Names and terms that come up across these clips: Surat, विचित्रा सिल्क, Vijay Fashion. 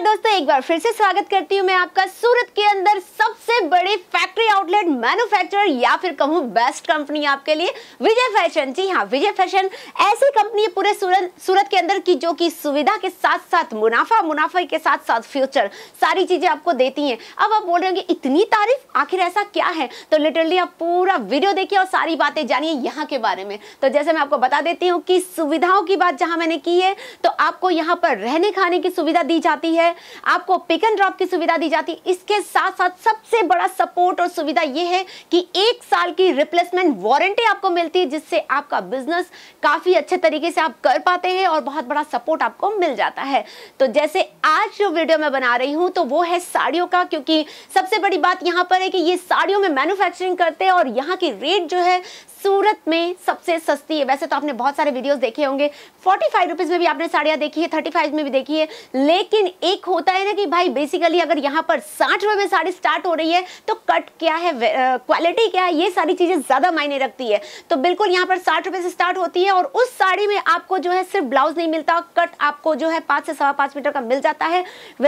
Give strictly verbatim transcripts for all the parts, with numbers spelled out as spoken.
नमस्कार दोस्तों, एक बार फिर से स्वागत करती हूँ मैं आपका सूरत के अंदर सबसे बड़े फैक्ट्री आउटलेट मैन्युफैक्चरर या फिर कहूँ बेस्ट कंपनी आपके लिए विजय फैशन। जी हाँ, विजय फैशन ऐसी कंपनी है पूरे सूरत सूरत के अंदर की जो कि सुविधा के साथ साथ मुनाफा मुनाफा के साथ साथ फ्यूचर सारी चीजें आपको देती है। अब आप बोल रहे होंगे इतनी तारीफ, आखिर ऐसा क्या है, तो लिटरली आप पूरा वीडियो देखिए और सारी बातें जानिए यहाँ के बारे में। तो जैसे मैं आपको बता देती हूँ कि सुविधाओं की बात जहाँ मैंने की है, तो आपको यहाँ पर रहने खाने की सुविधा दी जाती है, आपको पिक एंड ड्रॉप की सुविधा दी जाती है। इसके साथ साथ सबसे बड़ा सपोर्ट और सुविधा यह है कि एक साल की रिप्लेसमेंट वारंटी आपको मिलती है, जिससे आपका बिजनेस काफी अच्छे तरीके से आप कर पाते हैं और बहुत बड़ा सपोर्ट आपको मिल जाता है। तो जैसे आज जो वीडियो मैं बना रही हूं तो वो है साड़ियों का, क्योंकि सबसे बड़ी बात यहाँ पर है कि ये साड़ियों में मैन्युफैक्चरिंग करते हैं और यहाँ की रेट जो है सूरत में सबसे सस्ती है। वैसे तो आपने बहुत सारे वीडियोस देखे होंगे, पैंतालीस रुपीस में भी आपने साड़ियाँ देखी है, पैंतीस में भी देखी है, लेकिन एक होता है ना कि भाई बेसिकली अगर यहाँ पर साठ रुपए में साड़ी स्टार्ट हो रही है तो कट क्या है, क्वालिटी क्या है, ये सारी चीजें ज्यादा मायने रखती है। तो बिल्कुल यहाँ पर साठ रुपए से स्टार्ट होती है और उस साड़ी में आपको जो है सिर्फ ब्लाउज नहीं मिलता, कट आपको जो है पाँच से सवा पाँच मीटर का मिल जाता है।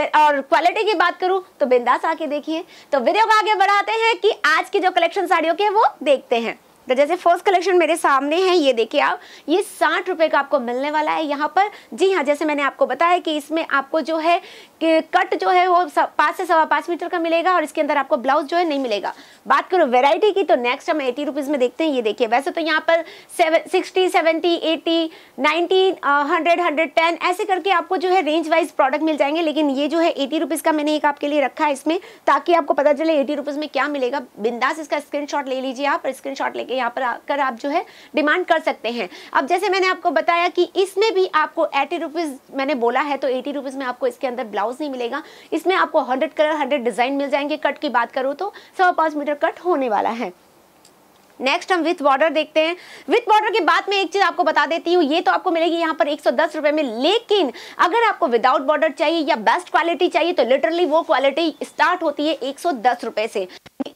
और क्वालिटी की बात करूँ तो बिंदास आके देखिए। तो वीडियो को आगे बढ़ाते हैं कि आज की जो कलेक्शन साड़ियों के वो देखते हैं। तो जैसे फर्स्ट कलेक्शन मेरे सामने है, ये देखिए आप, ये साठ रुपए का आपको मिलने वाला है यहाँ पर। जी हाँ, जैसे मैंने आपको बताया कि इसमें आपको जो है कट जो है वो पाँच से सवा पाँच मीटर का मिलेगा और इसके अंदर आपको ब्लाउज जो है नहीं मिलेगा। बात करो वैरायटी की तो नेक्स्ट हम एटी रुपीज़ में देखते हैं। ये देखिए, वैसे तो यहाँ पर seven sixty seventy eighty ninety hundred hundred ten ऐसे करके आपको जो है रेंज वाइज प्रोडक्ट मिल जाएंगे, लेकिन ये जो है एटी रुपीज़ का मैंने एक आपके लिए रखा है इसमें, ताकि आपको पता चले एटी रुपीज़ में क्या मिलेगा। बिंदास इसका स्क्रीन शॉट ले लीजिए आप, स्क्रीन शॉट लेके यहाँ पर आकर आप जो है डिमांड कर सकते हैं। अब जैसे मैंने आपको बताया कि इसमें भी आपको एटी रुपीज़ मैंने बोला है, तो एटी रुपीज़ में आपको इसके अंदर ब्लाउज नहीं मिलेगा। इसमें आपको हंड्रेड कलर हंड्रेड डिज़ाइन मिल जाएंगे। कट की बात करूँ तो सवा पाँच मीटर कट होने वाला है। नेक्स्ट हम विथ बॉर्डर देखते हैं। विथ बॉर्डर के बाद में एक चीज़ आपको बता देती हूँ, ये तो आपको मिलेगी यहाँ पर एक सौ दस रुपए में, लेकिन अगर आपको विदाउट बॉर्डर चाहिए या बेस्ट क्वालिटी चाहिए तो लिटरली वो क्वालिटी स्टार्ट होती है एक सौ दस रुपए से।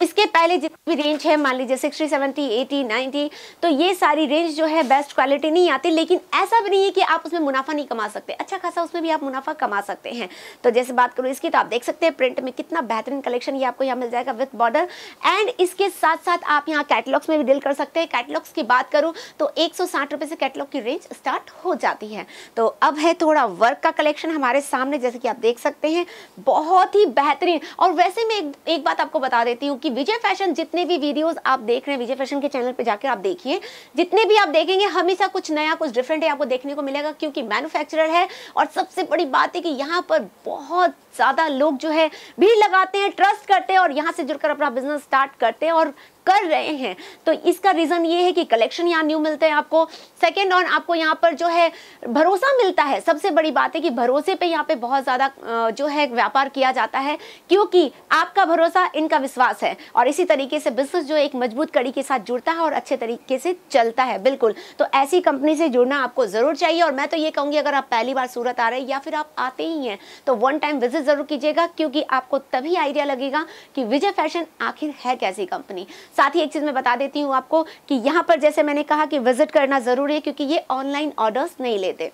इसके पहले जितनी भी रेंज है, मान लीजिए सिक्सटी सेवेंटी एटी नाइन्टी, तो ये सारी रेंज जो है बेस्ट क्वालिटी नहीं आती, लेकिन ऐसा भी नहीं है कि आप उसमें मुनाफा नहीं कमा सकते, अच्छा खासा उसमें भी आप मुनाफा कमा सकते हैं। तो जैसे बात करूँ इसकी तो आप देख सकते हैं प्रिंट में कितना बेहतरीन कलेक्शन ये आपको यहाँ मिल जाएगा विथ बॉर्डर। एंड इसके साथ साथ आप यहाँ कैटलॉग्स में भी डील कर सकते हैं। कैटलॉग्स की बात करूँ तो एक सौ साठ रुपये से कैटलॉग की रेंज स्टार्ट हो जाती है। तो अब है थोड़ा वर्क का कलेक्शन हमारे सामने, जैसे कि आप देख सकते हैं बहुत ही बेहतरीन। और वैसे मैं एक, एक बात आपको बता देती हूँ कि विजय फैशन जितने भी वीडियोस आप देख रहे हैं, विजय फैशन के चैनल पे जाकर आप देखिए, जितने भी आप देखेंगे हमेशा कुछ नया कुछ डिफरेंट है आपको देखने को मिलेगा, क्योंकि मैन्युफैक्चरर है। और सबसे बड़ी बात है कि यहाँ पर बहुत ज़्यादा लोग जो है भीड़ लगाते हैं, ट्रस्ट करते हैं और यहाँ से जुड़कर अपना बिजनेस स्टार्ट करते हैं और कर रहे हैं। तो इसका रीज़न ये है कि कलेक्शन यहाँ न्यू मिलते हैं आपको। सेकंड ऑन आपको यहाँ पर जो है भरोसा मिलता है। सबसे बड़ी बात है कि भरोसे पे यहाँ पे बहुत ज़्यादा जो है व्यापार किया जाता है, क्योंकि आपका भरोसा, इनका विश्वास है और इसी तरीके से बिजनेस जो एक मजबूत कड़ी के साथ जुड़ता है और अच्छे तरीके से चलता है। बिल्कुल, तो ऐसी कंपनी से जुड़ना आपको ज़रूर चाहिए। और मैं तो ये कहूँगी अगर आप पहली बार सूरत आ रहे हैं या फिर आप आते ही हैं तो वन टाइम विजिट ज़रूर कीजिएगा, क्योंकि आपको तभी आइडिया लगेगा कि विजय फैशन आखिर है कैसी कंपनी। साथ ही एक चीज़ मैं बता देती हूँ आपको कि यहाँ पर जैसे मैंने कहा कि विजिट करना ज़रूरी है, क्योंकि ये ऑनलाइन ऑर्डर्स नहीं लेते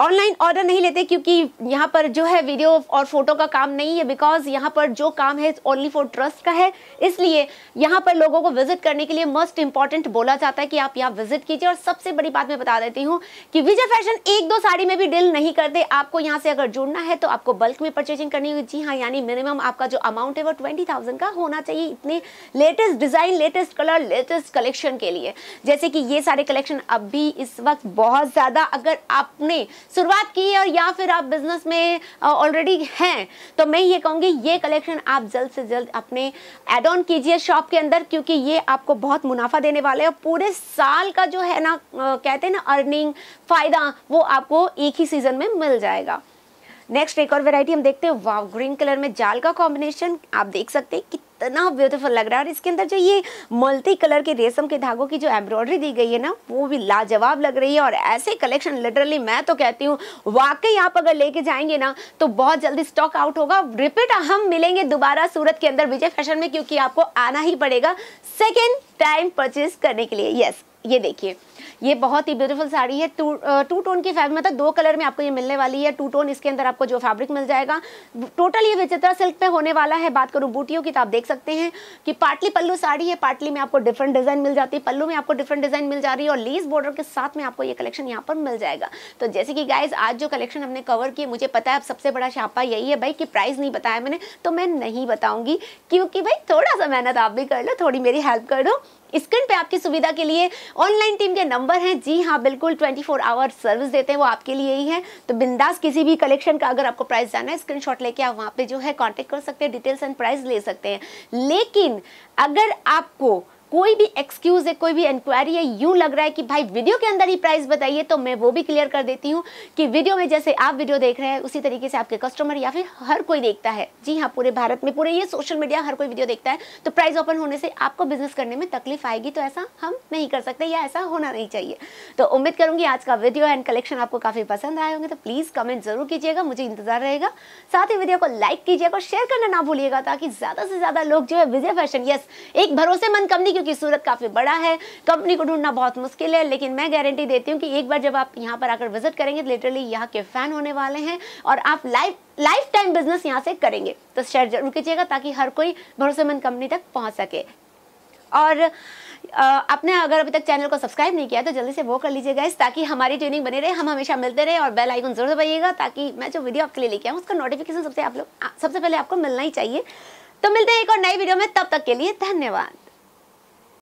ऑनलाइन ऑर्डर नहीं लेते क्योंकि यहाँ पर जो है वीडियो और फोटो का काम नहीं है, बिकॉज यहाँ पर जो काम है ओनली फॉर ट्रस्ट का है। इसलिए यहाँ पर लोगों को विजिट करने के लिए मोस्ट इंपॉर्टेंट बोला जाता है कि आप यहाँ विजिट कीजिए। और सबसे बड़ी बात मैं बता देती हूँ कि विजय फैशन एक दो साड़ी में भी डील नहीं करते। आपको यहाँ से अगर जुड़ना है तो आपको बल्क में परचेजिंग करनी होगी। जी हाँ, यानी मिनिमम आपका जो अमाउंट है वो ट्वेंटी थाउजेंड का होना चाहिए, इतने latest design, latest colour, latest collection के लिए। जैसे कि ये सारे कलेक्शन अभी इस वक्त बहुत ज़्यादा, अगर आपने शुरुआत की है और या फिर आप बिजनेस में ऑलरेडी हैं तो मैं ये कहूँगी ये कलेक्शन आप जल्द से जल्द अपने ऐड ऑन कीजिए शॉप के अंदर, क्योंकि ये आपको बहुत मुनाफा देने वाले हैं। पूरे साल का जो है ना, कहते हैं ना अर्निंग, फ़ायदा, वो आपको एक ही सीज़न में मिल जाएगा। नेक्स्ट एक और वैरायटी हम देखते हैं। वाव, ग्रीन कलर में जाल का कॉम्बिनेशन आप देख सकते हैं, कितना ब्यूटीफुल लग रहा है। और इसके अंदर जो ये मल्टी कलर के रेशम के धागों की जो एम्ब्रॉयडरी दी गई है ना, वो भी लाजवाब लग रही है। और ऐसे कलेक्शन लिटरली मैं तो कहती हूँ वाकई आप अगर लेके जाएंगे ना तो बहुत जल्दी स्टॉक आउट होगा। रिपीट हम मिलेंगे दोबारा सूरत के अंदर विजय फैशन में, क्योंकि आपको आना ही पड़ेगा सेकेंड टाइम परचेज करने के लिए। यस, ये देखिए, ये बहुत ही ब्यूटीफुल साड़ी है, टू टू टोन की फैब्रिक, मतलब दो कलर में आपको ये मिलने वाली है। टू टोन इसके अंदर आपको जो फैब्रिक मिल जाएगा, टोटल ये विचित्रा सिल्क पे होने वाला है। बात करूँ बूटियों की तो आप देख सकते हैं कि पाटली पल्लू साड़ी है, पाटली में आपको डिफरेंट डिजाइन मिल जाती है, पल्लू में आपको डिफरेंट डिजाइन मिल जा रही है और लेस बॉर्डर के साथ में आपको ये कलेक्शन यहाँ पर मिल जाएगा। तो जैसे कि गाइज आज जो कलेक्शन हमने कवर किए, मुझे पता है आप सबसे बड़ा छापा यही है भाई कि प्राइस नहीं बताया मैंने, तो मैं नहीं बताऊंगी क्योंकि भाई थोड़ा सा मेहनत आप भी कर लो, थोड़ी मेरी हेल्प कर दो। स्क्रीन पे आपकी सुविधा के लिए ऑनलाइन टीम के नंबर हैं, जी हाँ बिल्कुल ट्वेंटी फोर आवर सर्विस देते हैं, वो आपके लिए ही है। तो बिंदास किसी भी कलेक्शन का अगर आपको प्राइस जाना है, स्क्रीनशॉट लेके आप वहाँ पे जो है कांटेक्ट कर सकते हैं, डिटेल्स एंड प्राइस ले सकते हैं। लेकिन अगर आपको कोई भी एक्सक्यूज है, कोई भी इंक्वायरी है, यूँ लग रहा है कि भाई वीडियो के अंदर ही प्राइस बताइए, तो मैं वो भी क्लियर कर देती हूँ कि वीडियो में जैसे आप वीडियो देख रहे हैं उसी तरीके से आपके कस्टमर या फिर हर कोई देखता है। जी हाँ, पूरे भारत में, पूरे ये सोशल मीडिया, हर कोई वीडियो देखता है। तो प्राइस ओपन होने से आपको बिजनेस करने में तकलीफ आएगी, तो ऐसा हम नहीं कर सकते या ऐसा होना नहीं चाहिए। तो उम्मीद करूँगी आज का वीडियो एंड कलेक्शन आपको काफ़ी पसंद आए होंगे, तो प्लीज़ कमेंट जरूर कीजिएगा, मुझे इंतजार रहेगा। साथ ही वीडियो को लाइक कीजिएगा और शेयर करना ना भूलिएगा, ताकि ज़्यादा से ज़्यादा लोग जो है विजय फैशन, यस एक भरोसेमंद कंपनी, क्योंकि सूरत काफी बड़ा है, कंपनी को ढूंढना बहुत मुश्किल है, लेकिन मैं गारंटी देती हूँ कि एक बार जब आप यहाँ पर आकर विजिट करेंगे तो लिटरली यहाँ के फैन होने वाले हैं और आप लाइफ लाइफ टाइम बिजनेस यहाँ से करेंगे। तो शेयर जरूर कीजिएगा ताकि हर कोई भरोसेमंद कंपनी तक पहुँच सके। और आपने अगर अभी तक चैनल को सब्सक्राइब नहीं किया तो जल्दी से वो कर लीजिएगा इस, ताकि हमारी ट्रेनिंग बने रहे, हम हमेशा मिलते रहे। और बेल आइकन जरूर दबाइएगा ताकि मैं जो वीडियो आपके लिए लेके आऊँ उसका नोटिफिकेशन सबसे आप लोग सबसे पहले आपको मिलना ही चाहिए। तो मिलते हैं एक और नई वीडियो में, तब तक के लिए धन्यवाद।